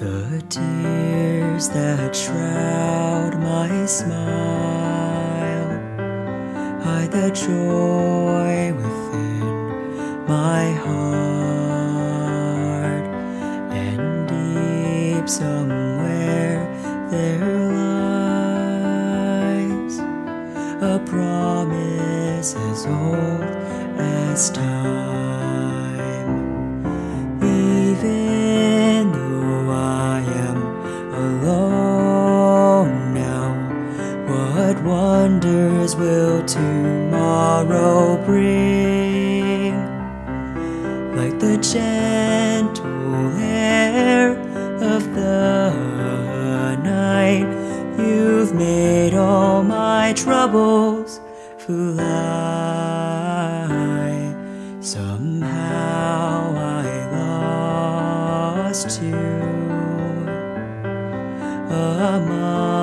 The tears that shroud my smile hide the joy within my heart, and deep somewhere there lies a promise as old as time. Even though I am alone now, what wonders will tomorrow bring? Like the gentle air of the night, you've made all my troubles fly. Somehow I lost you among